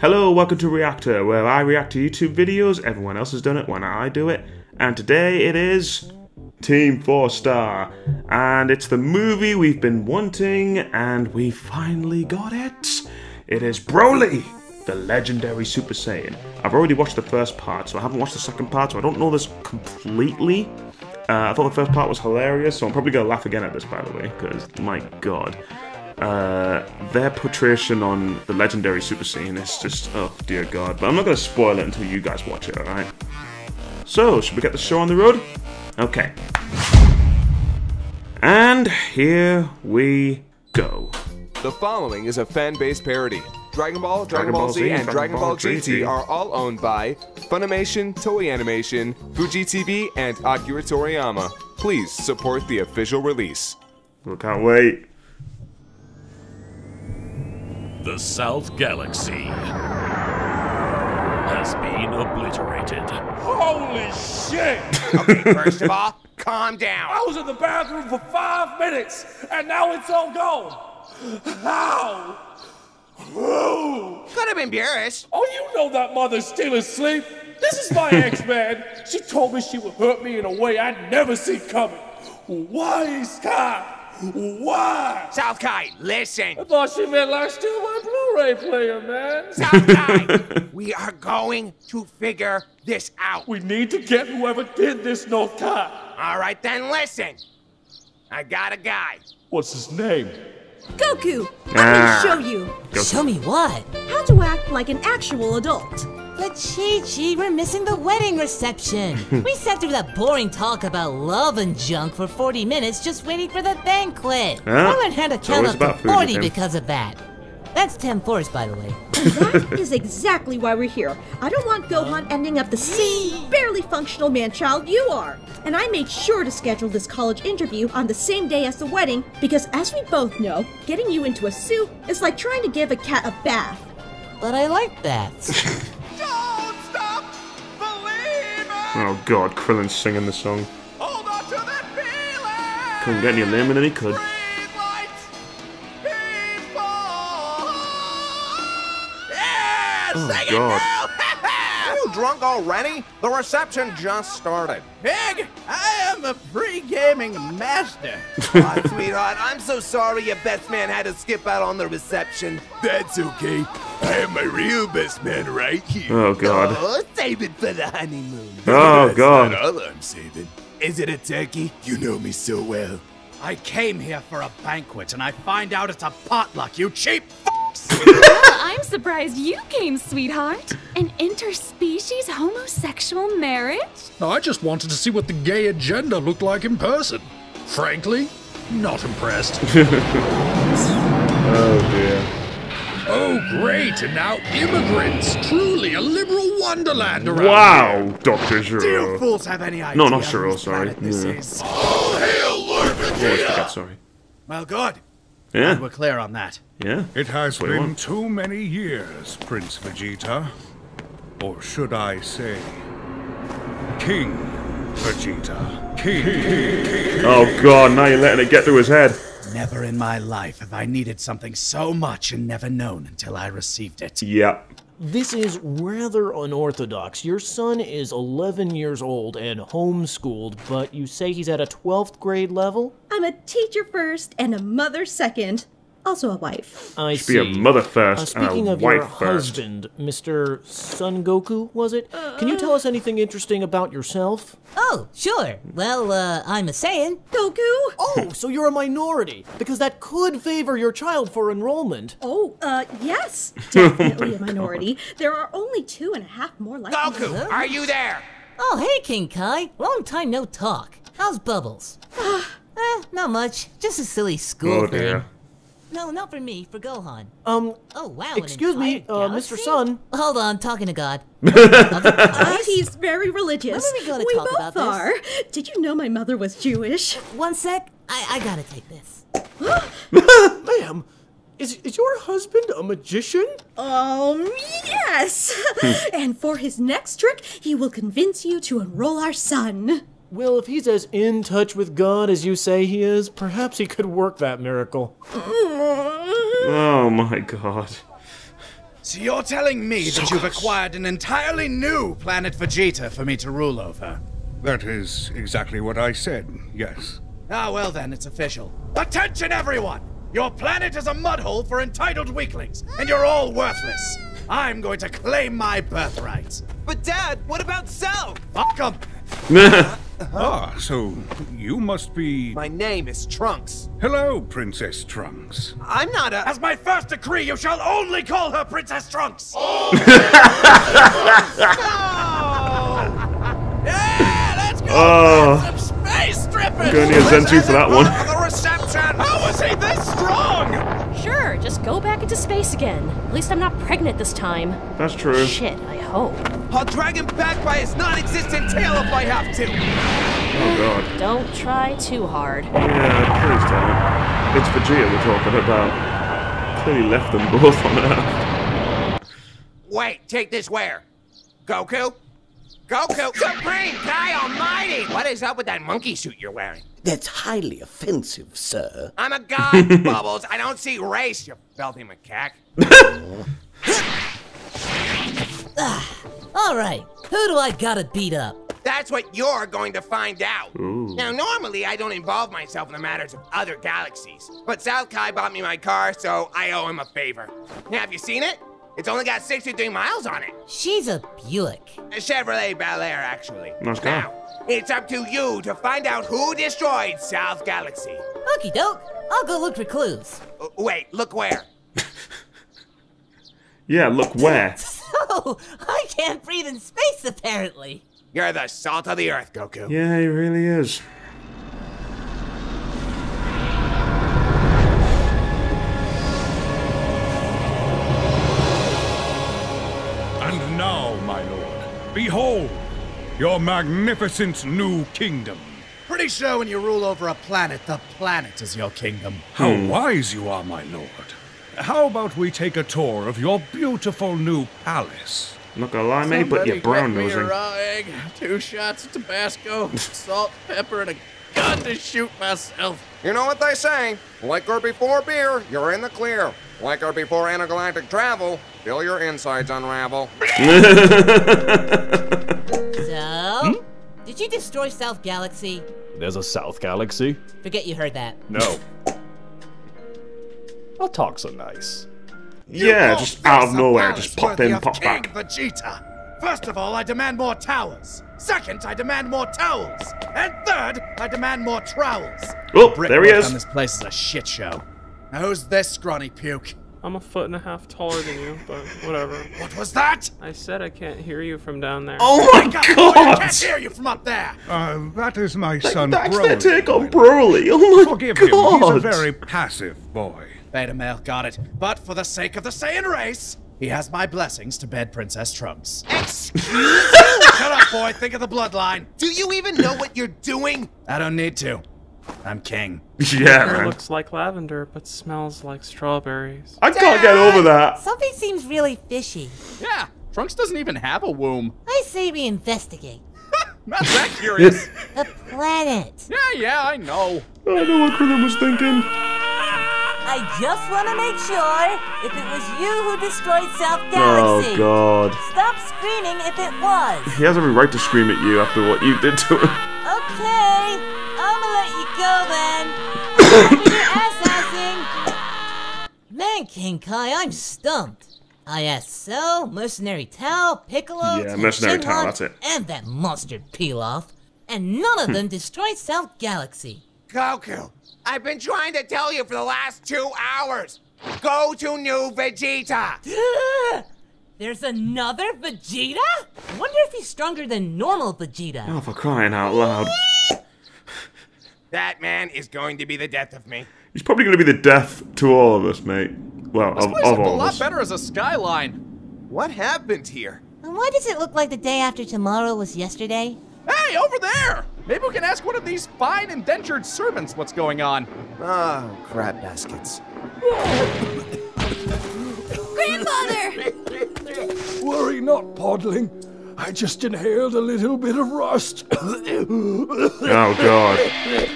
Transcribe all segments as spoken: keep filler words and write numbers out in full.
Hello, welcome to Reactor, where I react to YouTube videos, everyone else has done it, why not I do it? And today it is Team Four Star, and it's the movie we've been wanting, and we finally got it! It is Broly, the legendary Super Saiyan. I've already watched the first part, so I haven't watched the second part, so I don't know this completely. Uh, I thought the first part was hilarious, so I'm probably going to laugh again at this, by the way, because, my god. Uh, their portrayal on the legendary Super Saiyan is just, oh dear god. But I'm not going to spoil it until you guys watch it, alright? So, should we get the show on the road? Okay. And here we go. The following is a fan-based parody. Dragon Ball, Dragon, Dragon Ball Z, and Dragon Ball G T are all owned by Funimation, Toei Animation, Fuji T V, and Akira Toriyama. Please support the official release. We can't wait. The South Galaxy has been obliterated. Holy shit! Okay, first of all, calm down. I was in the bathroom for five minutes, and now it's all gone. How? Whoa. Could have been Beerus. Oh, you know that mother's still asleep. This is my ex, man. She told me she would hurt me in a way I'd never see coming. Why is Kai? Why? South Kai, listen. I thought she meant like steal my Blu-ray player, man. South Kai, we are going to figure this out. We need to get whoever did this, North Kai. All right, then listen. I got a guy. What's his name? Goku, I'm ah. gonna show you. Goku. Show me what? How to act like an actual adult. But Chi-Chi, we're missing the wedding reception. We sat through that boring talk about love and junk for forty minutes just waiting for the banquet. Ah. I learned how to count up to forty because of that. That's ten fours, by the way. That is exactly why we're here. I don't want Gohan ending up the same barely functional man-child you are. And I made sure to schedule this college interview on the same day as the wedding because, as we both know, getting you into a suit is like trying to give a cat a bath. But I like baths. Don't stop believing! Oh god, Krillin's singing the song. Hold on to that feeling! Couldn't get any lemon and he could. Oh, sing god. It now. Are you drunk already? The reception just started. Big, I am a pre-gaming master. Oh, sweetheart, I'm so sorry your best man had to skip out on the reception. That's okay. I am my real best man right here. Oh, God. Oh, save it for the honeymoon. Oh, that's God. Not all I'm saving. Is it a turkey? You know me so well. I came here for a banquet, and I find out it's a potluck, you cheap Well, I'm surprised you came, sweetheart. An interspecies homosexual marriage? I just wanted to see what the gay agenda looked like in person. Frankly, not impressed. Oh, dear. Oh, great, and now immigrants. Truly a liberal wonderland around Wow, here. Doctor Giro. Do you fools have any idea? No, not Giro, sorry. This yeah. is. Oh, hail Lord Vegeta! Sorry. Well, good. Yeah. And we're clear on that. Yeah. It has been too many years, Prince Vegeta. Or should I say, King Vegeta. King, King, King, King. Oh god, now you're letting it get through his head. Never in my life have I needed something so much and never known until I received it. Yeah. This is rather unorthodox. Your son is eleven years old and homeschooled, but you say he's at a twelfth grade level? I'm a teacher first and a mother second. Also a wife. I Should see. Be a mother first uh, Speaking and a of wife your first. Husband, Mister Son Goku, was it? Uh, Can you tell us anything interesting about yourself? Oh, sure. Well, uh, I'm a Saiyan. Goku? Oh, so you're a minority, because that could favor your child for enrollment. Oh, uh, yes. Definitely oh a minority. God. There are only two and a half more like Goku, them. Are you there? Oh, hey, King Kai. Long time no talk. How's Bubbles? eh, not much. Just a silly school oh, thing. Dear. No, not for me, for Gohan. Um, oh wow, excuse me, uh, Mister Sun. Hold on, talking to God. uh, he's very religious. When are we gonna we talk both about are. This? Did you know my mother was Jewish? One sec, I, I gotta take this. Ma'am, is, is your husband a magician? Um, yes. And for his next trick, he will convince you to enroll our son. Well, if he's as in touch with God as you say he is, perhaps he could work that miracle. Oh my god. So you're telling me that you've acquired an entirely new planet Vegeta for me to rule over? That is exactly what I said, yes. Ah, well then, it's official. Attention everyone! Your planet is a mudhole for entitled weaklings, and you're all worthless! I'm going to claim my birthrights! But Dad, what about Cell? Fuck him! uh, ah, so you must be... My name is Trunks. Hello, Princess Trunks. I'm not a... As my first decree, you shall only call her Princess Trunks! Oh! No! Yeah, let's go! Oh. Some space strippers! I'm gonna need a Zentu for that one. The reception. How was he this strong? Sure, just go back into space again. At least I'm not pregnant this time. That's true. Shit, I hope. I'll drag him back by his non-existent tail if I have to! Oh god. Don't try too hard. Yeah, please don't. It's Vegeta we're talking about. Clearly left them both on Earth. Wait, take this where? Goku? Goku? Supreme Kai Almighty! What is up with that monkey suit you're wearing? That's highly offensive, sir. I'm a god, Bubbles. I don't see race, you filthy macaque. Ah. All right, who do I gotta beat up? That's what you're going to find out. Ooh. Now, normally I don't involve myself in the matters of other galaxies, but South Kai bought me my car, so I owe him a favor. Now, have you seen it? It's only got sixty-three miles on it. She's a Buick. A Chevrolet Bel Air, actually. Nice car. Now, it's up to you to find out who destroyed South Galaxy. Okie doke, I'll go look for clues. Uh, wait, look where? Yeah, look where? Oh, I can't breathe in space, apparently. You're the salt of the earth, Goku. Yeah, he really is. And now, my lord, behold your magnificent new kingdom. Pretty sure when you rule over a planet, the planet is your kingdom. How hmm. wise you are, my lord. How about we take a tour of your beautiful new palace? Not gonna lie, mate, but you're brown nosing. Raw egg, two shots of Tabasco, salt, pepper, and a gun to shoot myself. You know what they say? Liquor before beer, you're in the clear. Liquor before intergalactic travel, till your insides unravel. So, hmm? Did you destroy South Galaxy? There's a South Galaxy? Forget you heard that. No. I'll talk so nice. You yeah, just out of nowhere, just pop in, pop King back. Vegeta. First of all, I demand more towers. Second, I demand more towels. And third, I demand more trowels. Oh, the there he is. This place is a shit show. Now who's this scrawny puke? I'm a foot and a half taller than you, but whatever. What was that? I said I can't hear you from down there. Oh my god! god. I can't hear you from up there! Uh, that is my that, son, that's Broly. That's their take on Broly. Oh my Forgive god! Forgive him, he's a very passive boy. Beta male, got it. But for the sake of the Saiyan race, he has my blessings to bed Princess Trunks. Excuse you? Shut up, boy. Think of the bloodline. Do you even know what you're doing? I don't need to. I'm king. Yeah, man. It looks like lavender, but smells like strawberries. I Dad! Can't get over that. Something seems really fishy. Yeah, Trunks doesn't even have a womb. I say we investigate. Not that curious. The planet. Yeah, yeah, I know. I know what Krillin was thinking. I just want to make sure if it was you who destroyed South Galaxy. Oh, God. Stop screaming if it was. He has every right to scream at you after what you did to him. Okay. I'm going to let you go, then. You're ass-assing. Man, King Kai, I'm stumped. I asked Cell, Mercenary Tao, Piccolo, yeah, Mercenary Tao, that's it. And that monster Pilaf. And none of them destroyed South Galaxy. Goku. I've been trying to tell you for the last two hours. Go to New Vegeta. There's another Vegeta? I wonder if he's stronger than normal Vegeta. Oh, for crying out loud. That man is going to be the death of me. He's probably going to be the death to all of us, mate. Well, this of, place of all a lot of us. Better as a skyline. What happened here? And why does it look like the day after tomorrow was yesterday? Hey, over there! Maybe we can ask one of these fine indentured servants what's going on. Oh, crap baskets. Grandfather! Worry not, Podling. I just inhaled a little bit of rust. Oh, God.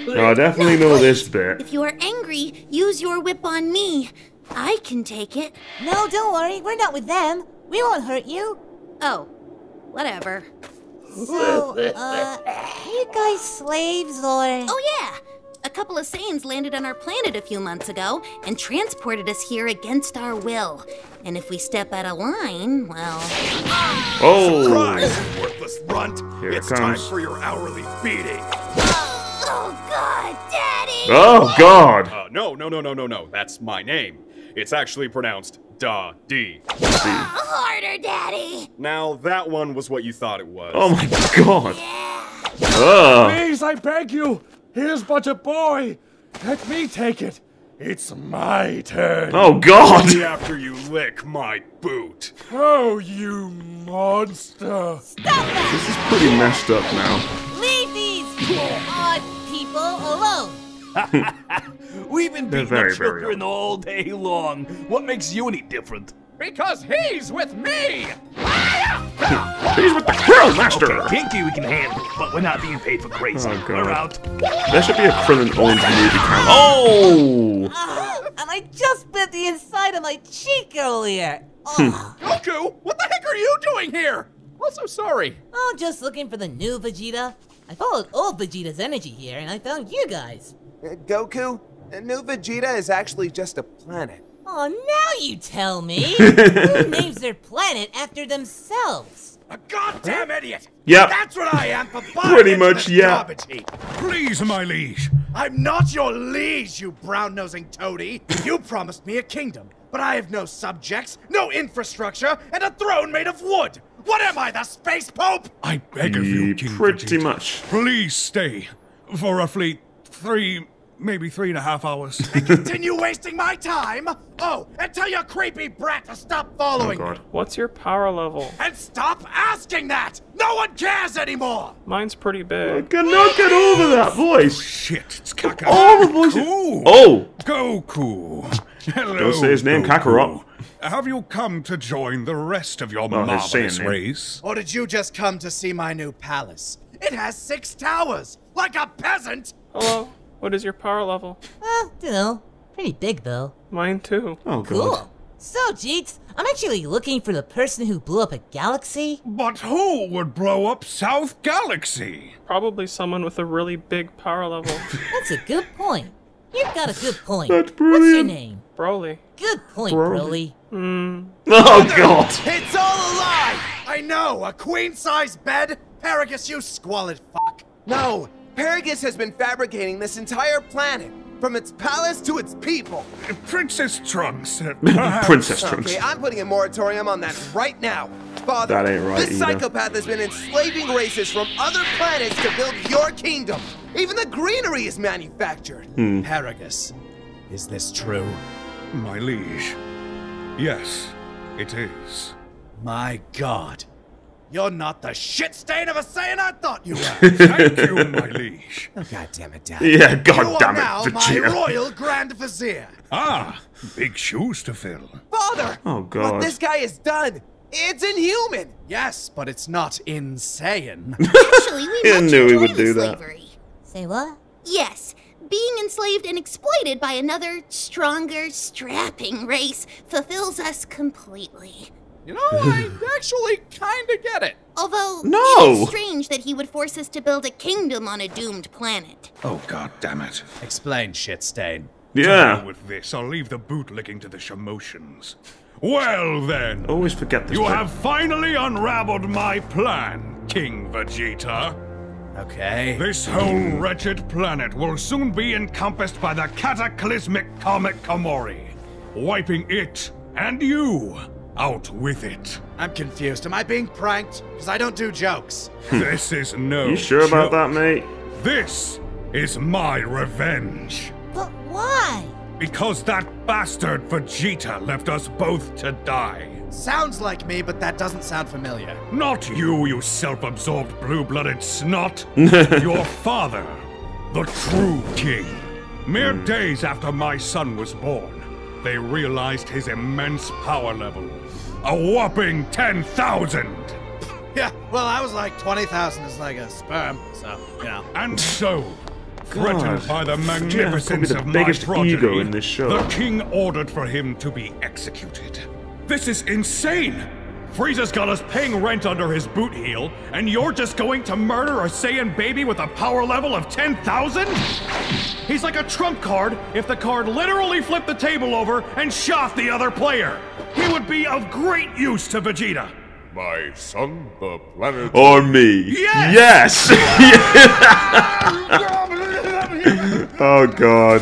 No, I definitely no, know this bit. If you are angry, use your whip on me. I can take it. No, don't worry. We're not with them. We won't hurt you. Oh, whatever. So, uh, are you guys slaves or...? Oh, yeah. A couple of Saiyans landed on our planet a few months ago and transported us here against our will. And if we step out of line, well... Oh! Surprise, you worthless runt! Here it's it comes. Time for your hourly beating! Oh, oh God, Daddy! Oh, God! Uh, no, no, no, no, no, no. That's my name. It's actually pronounced Da-Dee. Uh, harder, Daddy! Now, that one was what you thought it was. Oh, my God! Yeah. Uh. Please, I beg you! Here's but a boy. Let me take it. It's my turn. Oh God! After you lick my boot. Oh, you monster! Stop that! This is pretty messed up now. Leave these odd people alone. We've been beating very, the children all day long. What makes you any different? Because he's with me. He's with the Krillin Master! Okay, Pinky we can handle, but we're not being paid for crazy. Oh, we're out. There should be a Krillin-owned movie camera. Oh! Uh, and I just bit the inside of my cheek earlier. Oh. Goku, what the heck are you doing here? Also sorry. Oh, just looking for the new Vegeta. I followed old Vegeta's energy here, and I found you guys. Uh, Goku, uh, new Vegeta is actually just a planet. Oh, now you tell me! Who names their planet after themselves? A goddamn idiot! Yep. That's what I am for buying pretty much, yeah. Please, my liege. I'm not your liege, you brown-nosing toady. You promised me a kingdom, but I have no subjects, no infrastructure, and a throne made of wood. What am I, the space pope? I beg of you, King Pretty Vegeta, much. Please stay for roughly three... maybe three and a half hours. And continue wasting my time? Oh, and tell your creepy brat to stop following me. Oh, what's your power level? And stop asking that! No one cares anymore! Mine's pretty big. I cannot get over that voice. Oh, shit, it's Kakarot. All the voices. Cool. Oh! Goku. Hello, don't say his name, Goku. Kakarot. Have you come to join the rest of your well, marvelous race? Or did you just come to see my new palace? It has six towers, like a peasant! Hello. What is your power level? Well, you know, pretty big though. Mine too. Oh, God. Cool. So, Jeets, I'm actually looking for the person who blew up a galaxy. But who would blow up South Galaxy? Probably someone with a really big power level. That's a good point. You've got a good point. That's brilliant. What's your name? Broly. Good point, Broly. Hmm. Oh, God. It's all a lie. I know. A queen-sized bed? Paragus, you squalid fuck. No. Paragus has been fabricating this entire planet, from its palace to its people. Princess Trunks. Princess Trunks. Okay, I'm putting a moratorium on that right now. Father, that ain't right this either. Psychopath has been enslaving races from other planets to build your kingdom. Even the greenery is manufactured. Hmm. Paragus, is this true? My liege, yes, it is. My God. You're not the shit stain of a Saiyan I thought you were. Thank you, my liege. Oh, God damn it, Dad. Yeah, God damn it, Vegeta. You are now my royal grand vizier. Ah, big shoes to fill. Father! Oh, God. What this guy has done, it's inhuman. Yes, but it's not insane. Actually, we I knew he would do slavery. That. Say what? Yes, being enslaved and exploited by another, stronger, strapping race fulfills us completely. You know, I actually kind of get it. Although, no. It is strange that he would force us to build a kingdom on a doomed planet. Oh, God damn it. Explain, shitstain. Yeah. Deal with this, I'll leave the bootlicking to the Shimotians. Well, then. Always forget this. You part. Have finally unraveled my plan, King Vegeta. Okay. This whole wretched planet will soon be encompassed by the cataclysmic comet Komori, wiping it and you. Out with it. I'm confused. Am I being pranked? Because I don't do jokes. This is no You sure joke. About that, mate? This is my revenge. But why? Because that bastard Vegeta left us both to die. Sounds like me, but that doesn't sound familiar. Not you, you self-absorbed blue-blooded snot. Your father, the true king. Mere mm. days after my son was born, they realized his immense power level. A whopping ten thousand! Yeah, well, I was like twenty thousand is like a sperm, so, you know. And so, threatened God. by the magnificence yeah, of the my progeny, ego in this show. The king ordered for him to be executed. This is insane! Frieza's got us paying rent under his boot heel, and you're just going to murder a Saiyan baby with a power level of ten thousand? He's like a trump card if the card literally flipped the table over and shot the other player. He would be of great use to Vegeta. My son, the planet... Or me. Yes! Yes! Oh, God.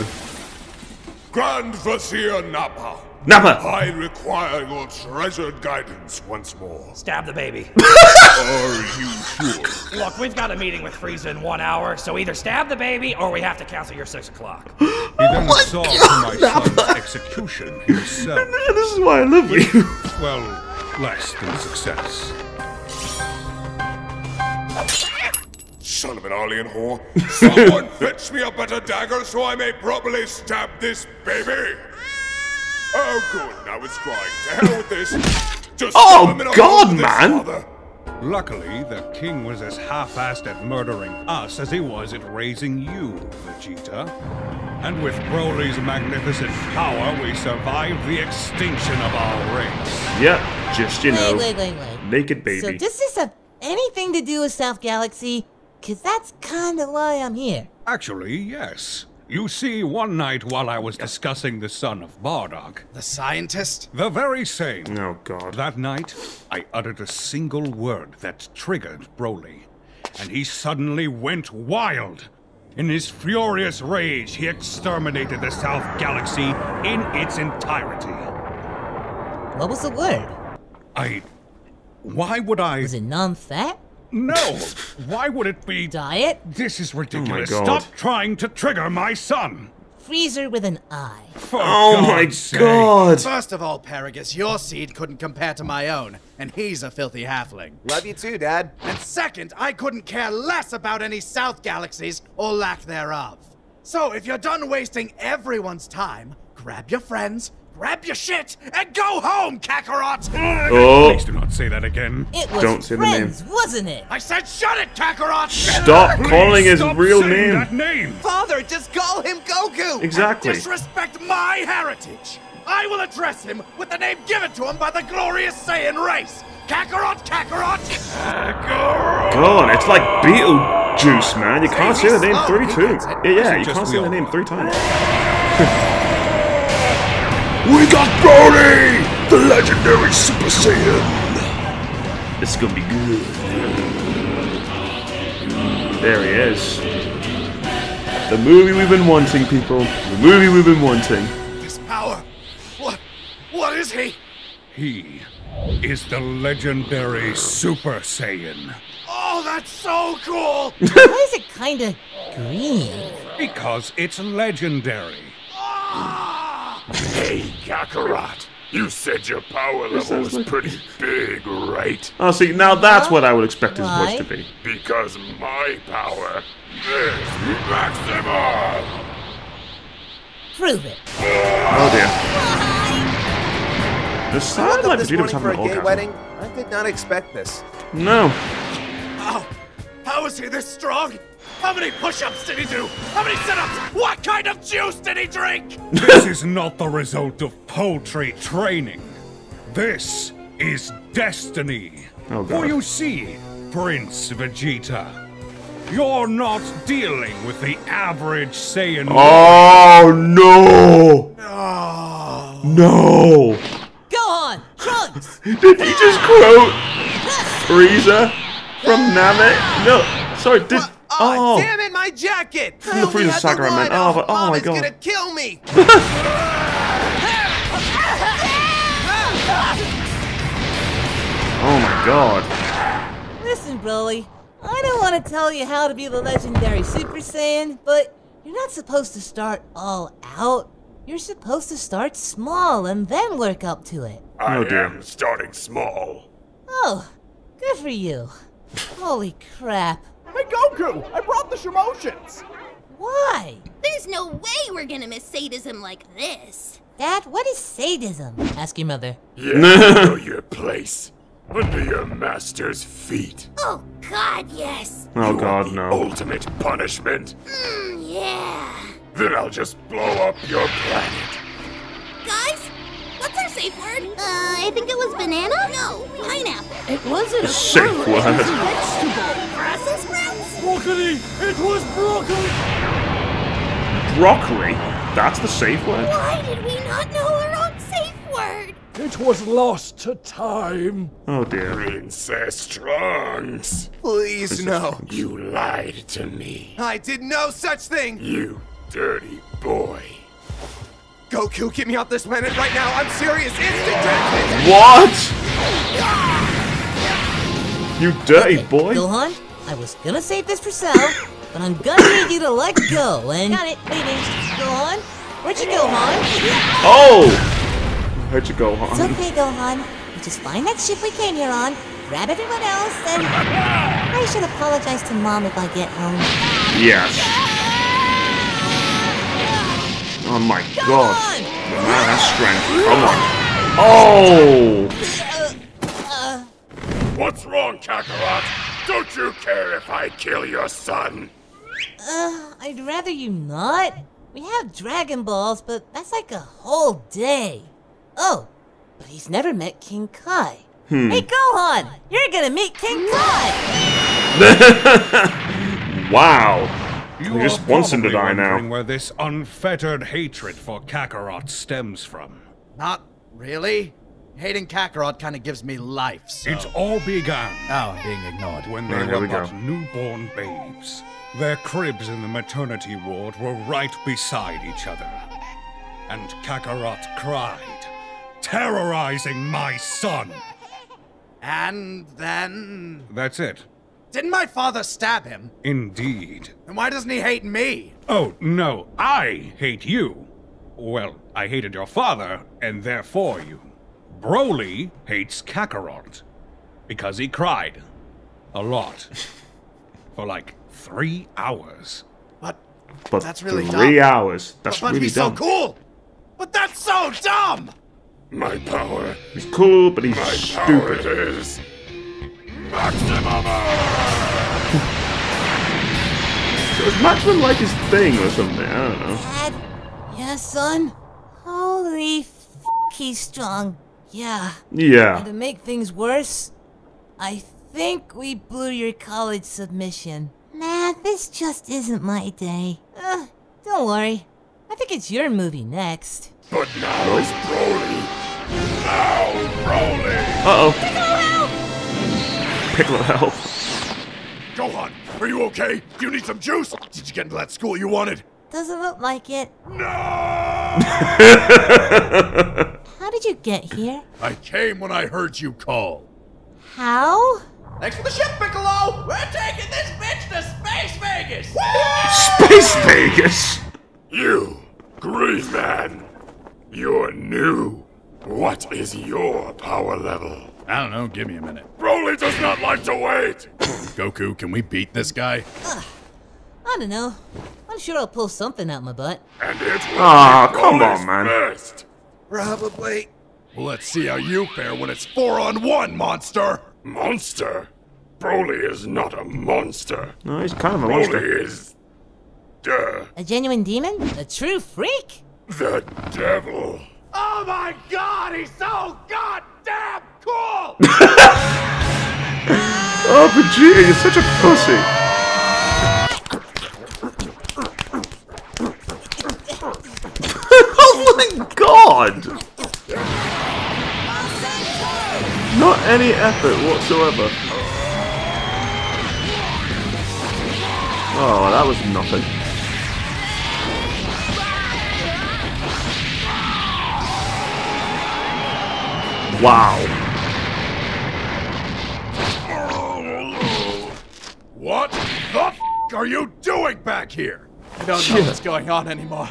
Grand Vizier Nappa. Nappa! I require your treasured guidance once more. Stab the baby. Are you sure? Look, we've got a meeting with Frieza in one hour, so either stab the baby or we have to cancel your six o'clock. He then oh saw God, my Nappa. son's execution himself. This is why I love you. Well, less than success. Son of an alien whore. Someone fetch me a better dagger so I may properly stab this baby. Oh, good. Now it's crying. To hell with this. Just oh, God, man. Luckily, the king was as half-assed at murdering us as he was at raising you, Vegeta. And with Broly's magnificent power, we survived the extinction of our race. Yep. Just, you know, wait, wait, wait, wait. naked baby. So does this have anything to do with South Galaxy? Because that's kind of why I'm here. Actually, yes. You see, one night while I was discussing the son of Bardock... The scientist? The very same. Oh, God. That night, I uttered a single word that triggered Broly, and he suddenly went wild. In his furious rage, he exterminated the South Galaxy in its entirety. What was the word? I... Why would I... Was it non-fat? No! Why would it be... Diet? This is ridiculous. Oh, stop trying to trigger my son! Freezer with an eye. For oh God's my sake. God! First of all, Paragus, your seed couldn't compare to my own, and he's a filthy halfling. Love you too, Dad. And second, I couldn't care less about any South Galaxies, or lack thereof. So, if you're done wasting everyone's time, grab your friends, grab your shit and go home, Kakarot! Oh. Please do not say that again. It was Don't say friends, the name. wasn't it? I said shut it, Kakarot! Stop Please calling his stop real name. That name! Father, just call him Goku! Exactly. And disrespect my heritage! I will address him with the name given to him by the glorious Saiyan race! Kakarot, Kakarot! Kakarot! God, it's like Beetlejuice, man. You can't say, say the name three times. Yeah, yeah, you can't say the name three times. We got Broly, the legendary Super Saiyan. This is gonna be good. There he is. The movie we've been wanting, people. The movie we've been wanting. This power. What? What is he? He is the legendary Super Saiyan. Oh, that's so cool. Why is it kind of green? Because it's legendary. Hey, Kakarot, you said your power level was like... pretty big, right? Oh, see, now that's what I would expect his Why? voice to be. Because my power is maximum! Prove it. Oh, dear. The sound like Vegeta was having an orgasm. Wedding? I did not expect this. No. Oh, how is he this strong? How many push-ups did he do? How many sit-ups? What kind of juice did he drink? This is not the result of poultry training. This is destiny. Oh, for you see, Prince Vegeta, you're not dealing with the average Saiyan. Oh, no! No! No! Go on, Trunks! Did he just quote Frieza from Namek? No, sorry, did... What? Oh, oh, damn it, my jacket! From the Frieza Sakurai man. Oh, but, oh Mom my God! Mom is gonna kill me! Oh my God! Listen, Broly, I don't want to tell you how to be the legendary Super Saiyan, but you're not supposed to start all out. You're supposed to start small and then work up to it. I oh, dear. am starting small. Oh, good for you! Holy crap! Hey, Goku! I brought the Shimotians! Why? There's no way we're gonna miss sadism like this. Dad, what is sadism? Ask your mother. Yeah, I know your place. Under your master's feet. Oh God, yes. Oh God, no. Ultimate punishment. Mm, yeah. Then I'll just blow up your planet. Guys, what's our safe word? Uh, I think it was banana. No, pineapple. It wasn't a safe word. It was a vegetable. Brussels sprouts. Broccoli. It was broccoli. Broccoli. That's the safe word. Why did we not know our own safe word? It was lost to time. Oh dear. Princess Trunks. Please, Princess no. Trunks. You lied to me. I did no such thing. You dirty boy. Goku, get me off this planet right now. I'm serious. Instant death. What? You dirty boy. Gohan, I was gonna save this for Cell, but I'm gonna need you to let go and... Got it, baby. Gohan? Where'd you go, Han? Oh! Where'd you go, Han? It's okay, Gohan. We just find that ship we came here on, grab everyone else, and I should apologize to Mom if I get home. Yes. Oh my Come God. On. Man, that's strength. Come on. Oh! Uh, uh, What's wrong, Kakarot? Don't you care if I kill your son? Uh, I'd rather you not. We have Dragon Balls, but that's like a whole day. Oh, but he's never met King Kai. Hmm. Hey, Gohan! You're gonna meet King Kai! Wow. You he just wants him to die now. Where this unfettered hatred for Kakarot stems from. Not really. Hating Kakarot kind of gives me life, so... It all began... Oh, I'm being ignored. When they oh, were we but go. newborn babes. Their cribs in the maternity ward were right beside each other. And Kakarot cried, terrorizing my son. And then... That's it. Didn't my father stab him? Indeed. And why doesn't he hate me? Oh, no, I hate you. Well, I hated your father, and therefore you. Broly hates Kakarot. Because he cried. A lot. For like three hours. But, but that's really dumb. three hours. That's but, but really he's dumb. so cool! But that's so dumb! My power. He's cool, but he's My stupid. Power is maximum. So is Maximum like his thing or something? I don't know. Dad? Yeah, son? Holy f***, he's strong. Yeah. Yeah. And to make things worse, I think we blew your college submission. Nah, this just isn't my day. Uh, don't worry. I think it's your movie next. But now it's Broly. Now Broly. Uh oh. Piccolo help! Piccolo help. Gohan, are you okay? Do you need some juice? Did you get into that school you wanted? Doesn't look like it. No! How did you get here? I came when I heard you call. How? Thanks for the ship, Piccolo! We're taking this bitch to Space Vegas! Woo! Space Vegas? You, Green Man, you're new. What is your power level? I don't know, give me a minute. Broly does not like to wait! Goku, can we beat this guy? Uh, I don't know. I'm sure I'll pull something out my butt. And it will oh, be come on, man. Best. Probably. Well, let's see how you fare when it's four on one, monster! Monster? Broly is not a monster. No, he's kind of a Broly monster. Broly is... Duh. A genuine demon? A true freak? The devil. Oh my God, he's so goddamn cool! Oh, Vegeta, you're such a pussy. Oh my God! Not any effort whatsoever. Oh, that was nothing. Wow. What the f are you doing back here? I don't know what's going on anymore.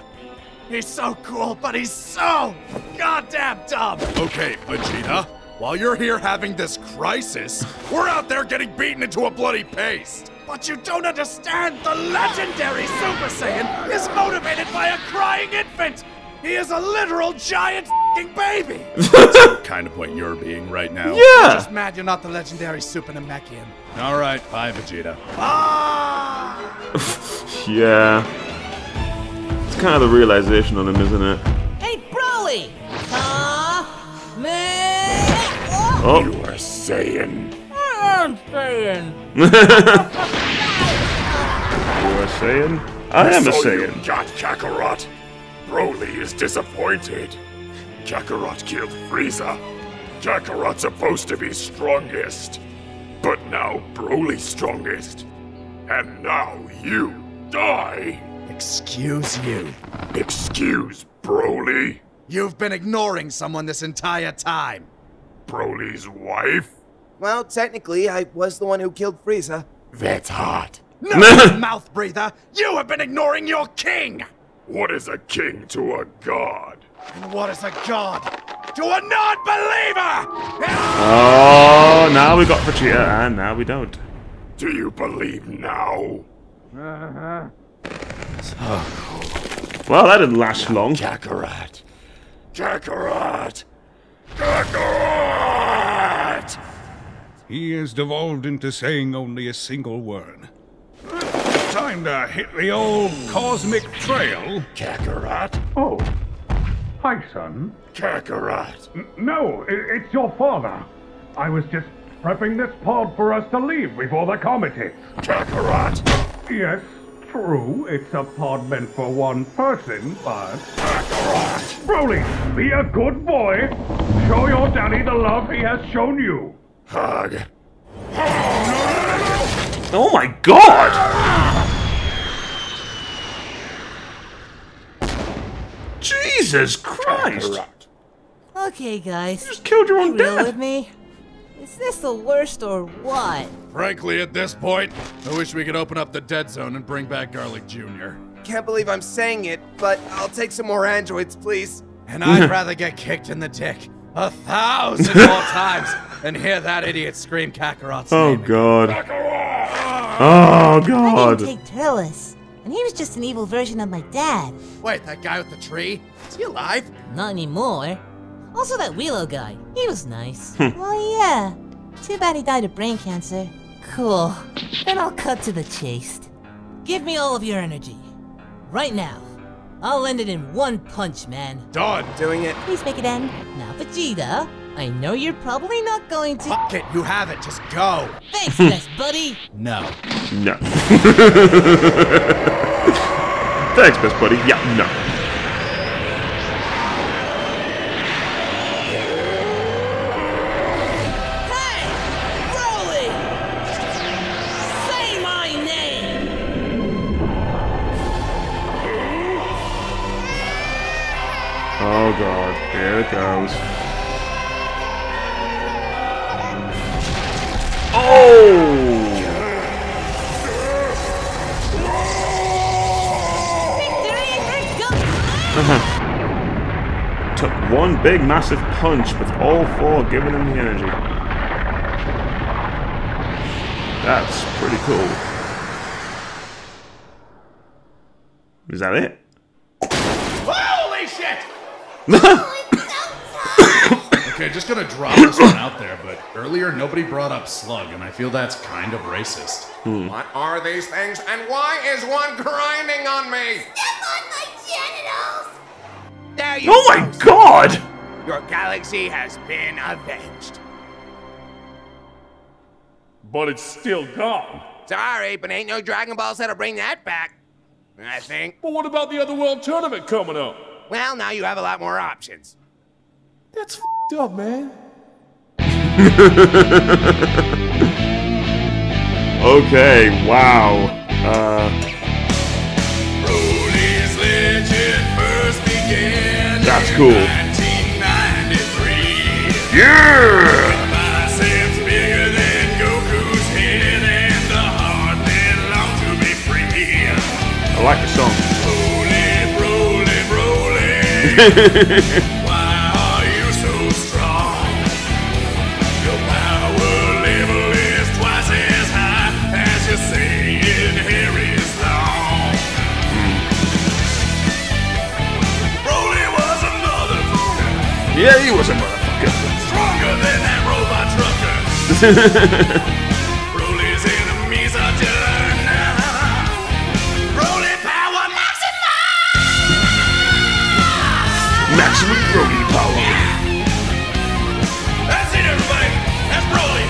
He's so cool, but he's so goddamn dumb. Okay, Vegeta, while you're here having this crisis, we're out there getting beaten into a bloody paste. But you don't understand. The legendary Super Saiyan is motivated by a crying infant. He is a literal giant f***ing baby! That's the kind of what you're being right now. Yeah! I'm just mad you're not the legendary Super Namekian. Alright, bye, Vegeta. Ah! Yeah. It's kind of the realization on him, isn't it? Hey, Broly! Uh, man. Oh. You are saying. I am saying. You are saying? I am so a saying. You got Kakarot. Broly is disappointed. Kakarot killed Frieza. Kakarot's supposed to be strongest. But now Broly's strongest. And now you die. Excuse you. Excuse Broly? You've been ignoring someone this entire time. Broly's wife? Well, technically, I was the one who killed Frieza. That's hot. No, mouth breather! You have been ignoring your king! What is a king to a god? And what is a god to a non-believer? Oh, now we got Vegeta, and now we don't. Do you believe now? Uh-huh. So, well, that didn't last long. Kakarot. Kakarot. Kakarot! He has devolved into saying only a single word. Time to hit the old cosmic trail. Kakarot? Oh. Hi, son. Kakarot. N no, it it's your father. I was just prepping this pod for us to leave before the comet hits. Kakarot? Yes, true. It's a pod meant for one person, but... Kakarot! Broly, be a good boy. Show your daddy the love he has shown you. Hug. Oh my god! Jesus Christ! Okay, guys. You just killed your own dad. With me? Is this the worst or what? Frankly, at this point, I wish we could open up the dead zone and bring back Garlic Junior Can't believe I'm saying it, but I'll take some more androids, please. And I'd rather get kicked in the dick a thousand more times than hear that idiot scream Kakarot's oh, name. God. Kakarot! Oh, God. I didn't take Tellus. And he was just an evil version of my dad. Wait, that guy with the tree? Is he alive? Not anymore. Also that Wheelo guy. He was nice. Well, yeah. Too bad he died of brain cancer. Cool. Then I'll cut to the chase. Give me all of your energy. Right now. I'll end it in one punch, man. Done. Doing it. Please make it end. Now, Vegeta, I know you're probably not going to- Fuck it, you have it, just go! Thanks, best buddy! No. No. Thanks, best buddy. Yeah, no. Hey! Broly! Say my name! Oh god, here it goes. Oh! Took one big massive punch with all four giving him the energy. That's pretty cool. Is that it? Holy shit! Okay, just gonna drop this one out there, but earlier nobody brought up Slug, and I feel that's kind of racist. Hmm. What are these things, and why is one grinding on me? Step on my genitals! There you oh my go, god! Son. Your galaxy has been avenged. But it's still gone. Sorry, but ain't no Dragon Ball Z to bring that back, I think. But what about the other world tournament coming up? Well, now you have a lot more options. That's f***ed up, man. Okay, wow. Uh... Broly's legend first began. That's cool. nineteen ninety-three. Yeah! Biceps bigger than Goku's head and the heart that longed to be free. I like the song. Broly, Broly, Broly. Broly Yeah, he was a motherfucker. Stronger than that robot trucker. Broly's enemies are done now. Broly power maximum. Maximum Broly power. Yeah. That's it, everybody. That's Broly.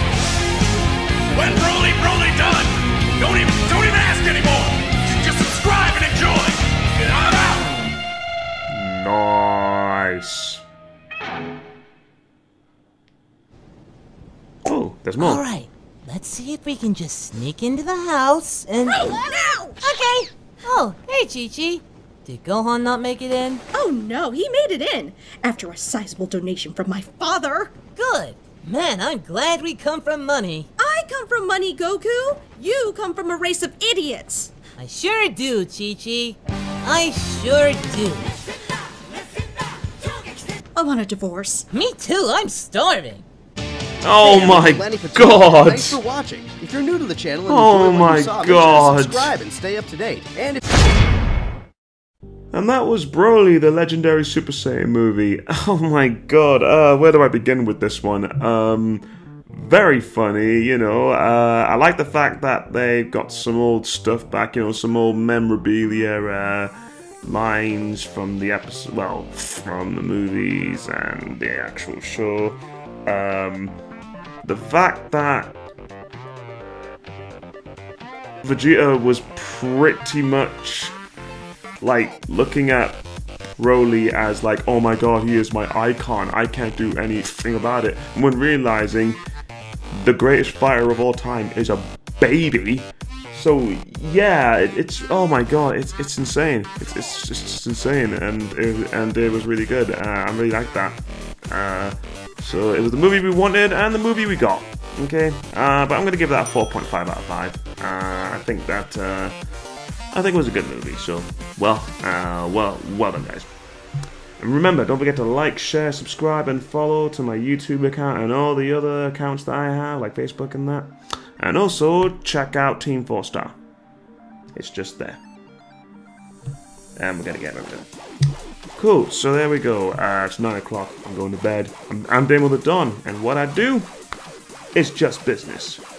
When Broly, Broly done. Don't even, don't even ask anymore. Just subscribe and enjoy. And I'm out. Nice. Oh, there's more. All right, let's see if we can just sneak into the house and. Hey, no! Okay. Oh, hey, Chi-Chi. Did Gohan not make it in? Oh no, he made it in after a sizable donation from my father. Good. Man, I'm glad we come from money. I come from money, Goku. You come from a race of idiots. I sure do, Chi-Chi. I sure do. I want a divorce. Me too. I'm starving. Oh hey, my God! Thanks for watching. If you're new to the channel and oh enjoy my what you saw, God. Make sure to subscribe and stay up to date. And and that was Broly, the legendary Super Saiyan movie. Oh my God! Uh, where do I begin with this one? Um, very funny, you know. Uh, I like the fact that they've got some old stuff back. You know, some old memorabilia. Uh, lines from the episode, well, from the movies and the actual show. Um, the fact that Vegeta was pretty much like looking at Broly as like, oh my God, he is my icon, I can't do anything about it, when realizing the greatest fighter of all time is a baby. So yeah, it, it's oh my God, it's it's insane. It's it's just insane, and it, and it was really good. Uh, I really liked that. Uh, so it was the movie we wanted and the movie we got. Okay, uh, but I'm gonna give that a four point five out of five. Uh, I think that uh, I think it was a good movie. So well, uh, well, well done, guys. And remember, don't forget to like, share, subscribe, and follow to my YouTube account and all the other accounts that I have, like Facebook and that. And also, check out Team Four Star. It's just there. And we're gonna get over there. Cool, so there we go. Uh, it's nine o'clock, I'm going to bed. I'm, I'm done with the dawn, and what I do is just business.